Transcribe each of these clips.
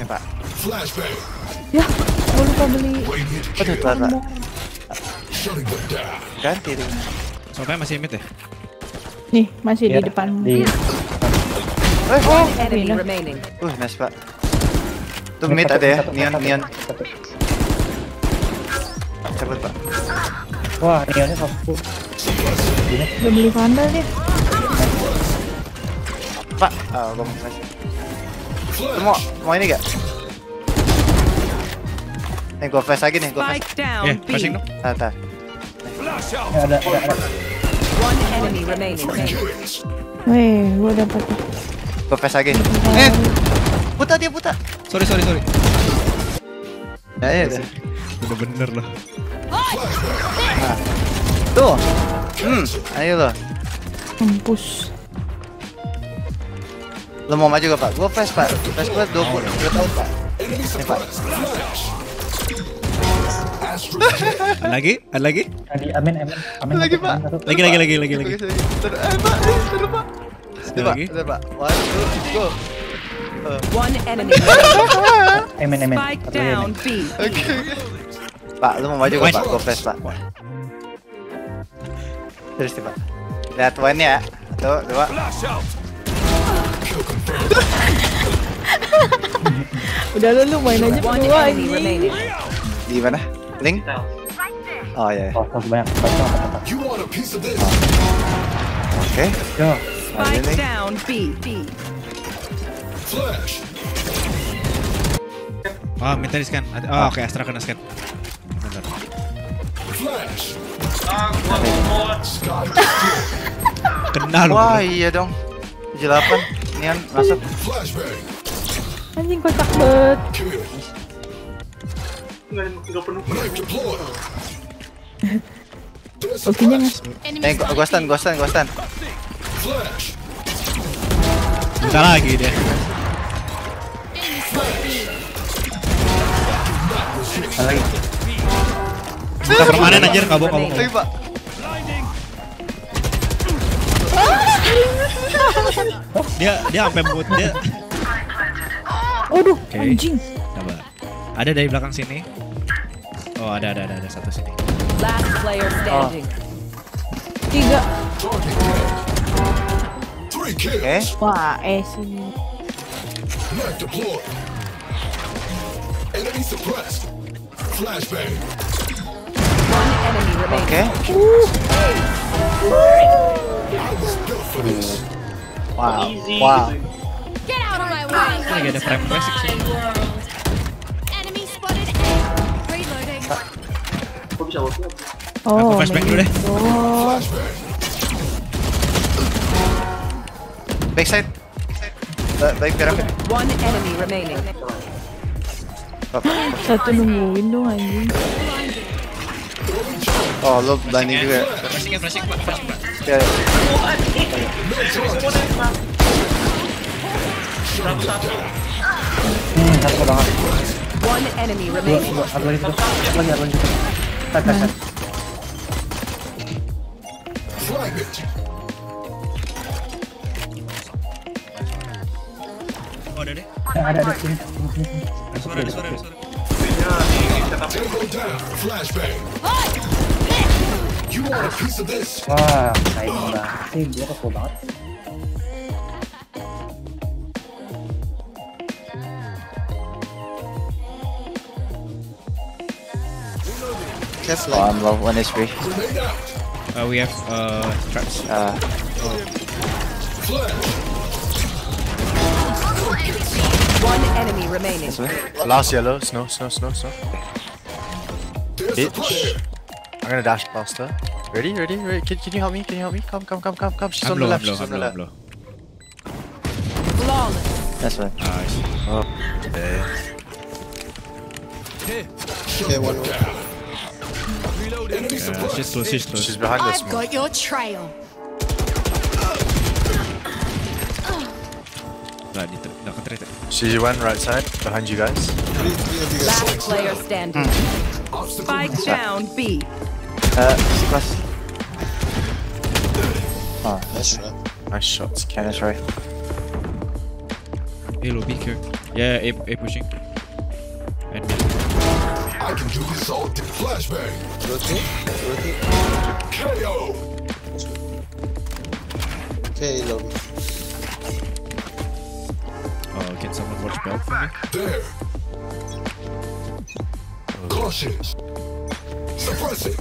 me back. Flashbang. Yeah. Don't probably. Aduh, tarak. Ganti tu. Soalnya masih mid eh. Nih, masih di depanmu. Oh, enemy remaining. Nice pak. Tu mid ada ya, Neon, Neon. Cepat pak. Wah, Neonnya satu. Dah beli vandal dia. Pak, bom saja. Mau, mau ini gak? Nih gua flash lagi nih, gua flash. Ya, flashing dong. Tata. Ada. One enemy remaining. Weh, gua dapat. Gua flash lagi. Buta dia buta. Sorry. Ya. Bener-bener loh. Nah. Tuh. Ayo loh. Mampus. Lo mau maju gak, Pak? Gua flash, Pak. Flash gua 20. Gua tahu, Pak. Ini, Pak. Ada lagi? Amin. Lagi, Pak. Lagi. Pak. Sebentar, Pak. Go. One enemy. Amin. Spike down B. Pak, lu mau maju gak, Pak? Gua flash, Pak. Terus, Pak. Lihat one ya. 1, 2. Udah lu main aja berdua ini. Di mana? Link? Oh ya. Banyak. Oke. Yo. Spike down B. Flash. Oh, minta di-scan. Oh, oke, Astra kena scan. Bentar. Flash. Kena lu. Wah, iya dong. 78 Nian masuk. Anjing kotak bet. Oke nya Mas. Gua stun. Bentar lagi dia. Lagi. Kita permanen anjir, kabok. Dia sampai boot dia. Aduh, okay. Anjing. Coba. Ada dari belakang sini. Oh, ada satu sini. Last player standing. 3. Wah, sini. Oke. Wow. Get out of my way. Lagi ada frame basic sih. Enemy spotted A. Reloading. Kok bisa waktu? Aku flashbang dulu deh. Backside. Baik berapa? One enemy remaining. Satu nungguin dong anjing. Oh, lo blinding juga. Flashing, Pak. Ya. Satu banget. One enemy remaining. Lagi. Tak. Oh, ada deh. Ada sini. Suara. Flashbang. You want a piece of this? Wah, kayak dia kesel banget. Oh, I'm low 1 HP. We have traps. One enemy remaining. Last yellow, snow. Bitch. I'm gonna dash past her. Ready? Can you help me? Come. She's on the left. That's right. Nice. Oh. Okay, one down. She's close. She's behind us. I've got your trail. She went right side, behind you guys. Last player standing. Spike down B. Plus. Oh, nice shot. Nice shot. That's right. A low, B here. Yeah, A pushing. And B. I can do this all day. Flashbang. Rotate. KO. Okay, low. Can someone watch belt for me? There. Cautious. Suppress it.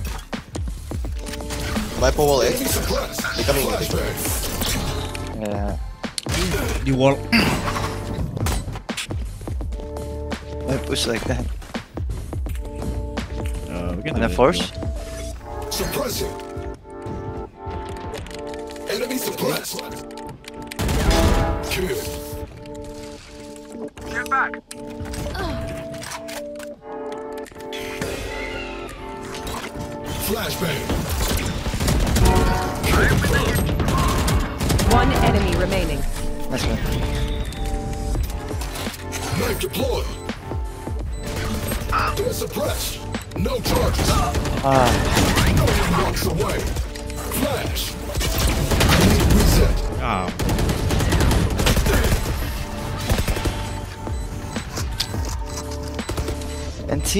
Viper wall A. They're coming in. Yeah. You wall. I push like that. We can have force. Suppress it. Enemy suppress. Kill. Get back. Flashbang. One enemy remaining. Nice one. Knife deployed. They're suppressed. No charges. No one walks away. Flash. Reset. Oh. NT.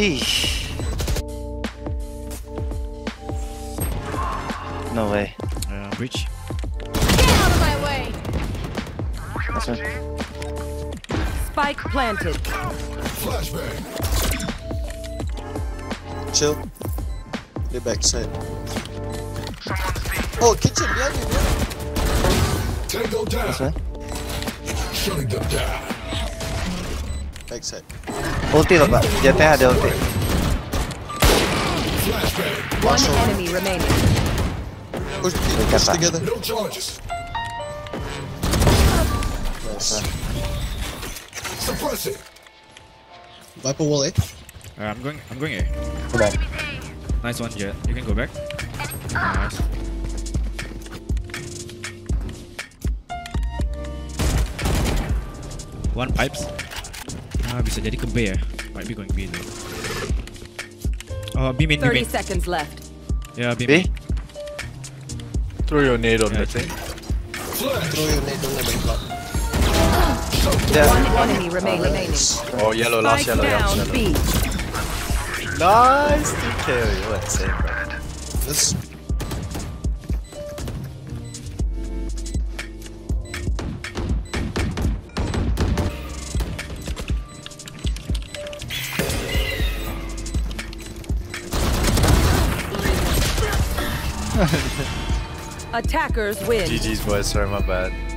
No way. Breach. Spike planted. Flashbang. Chill. They're backside. Oh, kitchen. Yeah, Tango down. That's right. Shutting them down. Backside. Ulti, Baba. Yeah, they had ulti. Flashbang. One enemy remaining. Push together. No charges. Suppress it. Viper wall A. I'm going A. Go back. Nice one, Jet. You can go back. Nice. One pipes. Bisa jadi ke B ya. Might be going B though. Oh, B main. 30 seconds left. Yeah, B main. Throw your nade on the thing. Throw your nade on the main block. Yeah. One enemy remaining. Oh, yellow, last yellow. Nice to kill you. Let's say that. This. Attackers win. GG's boys, sorry, my bad.